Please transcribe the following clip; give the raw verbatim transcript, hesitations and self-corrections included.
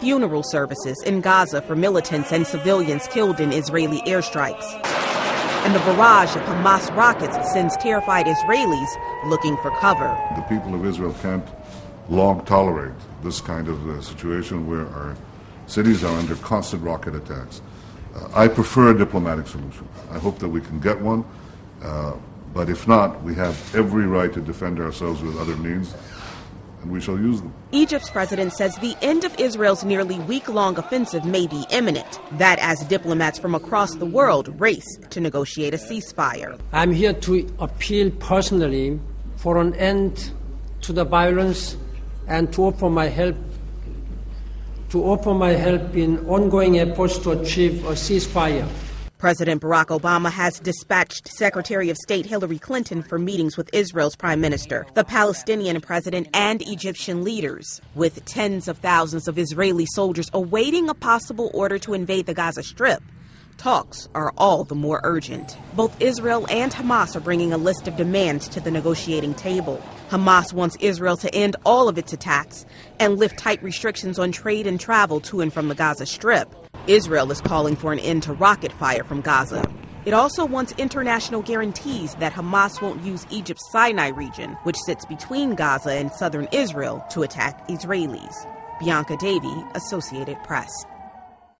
funeral services in Gaza for militants and civilians killed in Israeli airstrikes. And the barrage of Hamas rockets sends terrified Israelis looking for cover. The people of Israel can't long tolerate this kind of uh, situation where our cities are under constant rocket attacks. Uh, I prefer a diplomatic solution. I hope that we can get one. Uh, but if not, we have every right to defend ourselves with other means, and we shall use them. Egypt's president says the end of Israel's nearly week-long offensive may be imminent. That as diplomats from across the world race to negotiate a ceasefire. I'm here to appeal personally for an end to the violence and to offer my help to offer my help in ongoing efforts to achieve a ceasefire. President Barack Obama has dispatched Secretary of State Hillary Clinton for meetings with Israel's Prime Minister, the Palestinian president, and Egyptian leaders. With tens of thousands of Israeli soldiers awaiting a possible order to invade the Gaza Strip, talks are all the more urgent. Both Israel and Hamas are bringing a list of demands to the negotiating table. Hamas wants Israel to end all of its attacks and lift tight restrictions on trade and travel to and from the Gaza Strip. Israel is calling for an end to rocket fire from Gaza. It also wants international guarantees that Hamas won't use Egypt's Sinai region, which sits between Gaza and southern Israel, to attack Israelis. Bianca Davey, Associated Press.